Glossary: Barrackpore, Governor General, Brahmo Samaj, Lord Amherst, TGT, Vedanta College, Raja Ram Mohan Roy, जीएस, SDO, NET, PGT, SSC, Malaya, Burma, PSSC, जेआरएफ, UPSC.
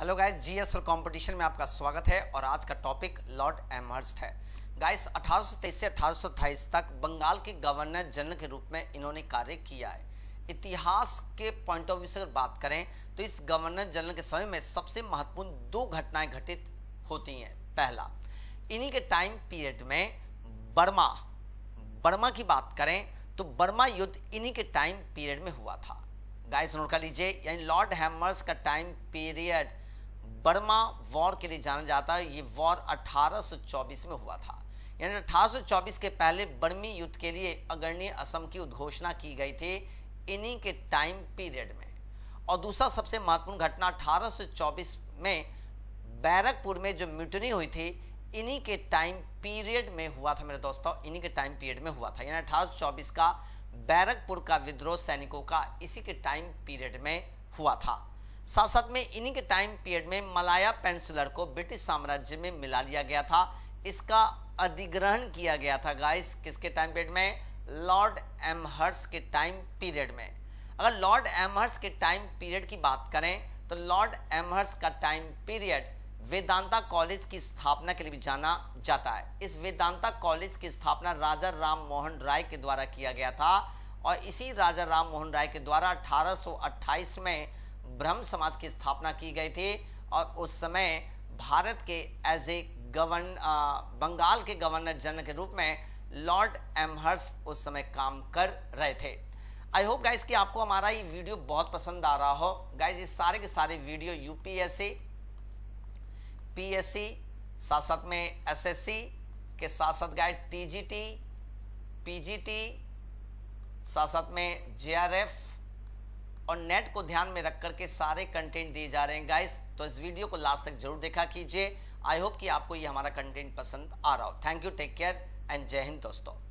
Hello guys, जीएस और competition में आपका स्वागत है और आज का टॉपिक लॉर्ड एमहर्स्ट है। गाइस 1823 से 1828 तक बंगाल के गवर्नर जनरल के रूप में इन्होंने कार्य किया है। इतिहास के पॉइंट ऑफ व्यू से अगर बात करें तो इस गवर्नर जनरल के समय में सबसे महत्वपूर्ण दो घटनाएं घटित होती हैं। पहला, इन्हीं के टाइम पीरियड में बर्मा की बात करें तो बर्मा युद्ध इन्हीं के टाइम पीरियड में हुआ था। गाइस नोट कर लीजिए, यानी लॉर्ड एमहर्स्ट का टाइम पीरियड बर्मा वॉर के लिए जाना जाता है। ये वॉर 1824 में हुआ था, यानी 1824 के पहले बर्मी युद्ध के लिए अग्रणी असम की उद्घोषणा की गई थी इन्हीं के टाइम पीरियड में। और दूसरा सबसे महत्वपूर्ण घटना 1824 में बैरकपुर में जो म्यूटनी हुई थी इन्हीं के टाइम पीरियड में हुआ था। मेरे दोस्तों, इन्हीं के टाइम पीरियड में हुआ था, यानी 1824 का बैरकपुर का विद्रोह सैनिकों का इसी के टाइम पीरियड में हुआ था। साथ साथ में इन्हीं के टाइम पीरियड में मलाया पेनिनसुलर को ब्रिटिश साम्राज्य में मिला लिया गया था, इसका अधिग्रहण किया गया था। गाइस किसके टाइम पीरियड में? लॉर्ड एमहर्स्ट के टाइम पीरियड में। अगर लॉर्ड एमहर्स्ट के टाइम पीरियड की बात करें तो लॉर्ड एमहर्स्ट का टाइम पीरियड वेदांता कॉलेज की स्थापना के लिए भी जाना जाता है। इस वेदांता कॉलेज की स्थापना राजा राम मोहन राय के द्वारा किया गया था और इसी राजा राम मोहन राय के द्वारा 1828 में ब्रह्म समाज की स्थापना की गई थी। और उस समय भारत के एज ए बंगाल के गवर्नर जनरल के रूप में लॉर्ड एमहर्स्ट उस समय काम कर रहे थे। आई होप गाइज कि आपको हमारा ये वीडियो बहुत पसंद आ रहा हो। गाइज ये सारे के सारे वीडियो यूपीएससी, पीएससी, साथ साथ में एसएससी के साथ साथ गाइड टीजीटी, पीजीटी, साथ साथ में जेआरएफ और नेट को ध्यान में रख करके सारे कंटेंट दिए जा रहे हैं। गाइस तो इस वीडियो को लास्ट तक जरूर देखा कीजिए। आई होप कि आपको ये हमारा कंटेंट पसंद आ रहा हो। Thank you, take care and जय हिंद दोस्तों।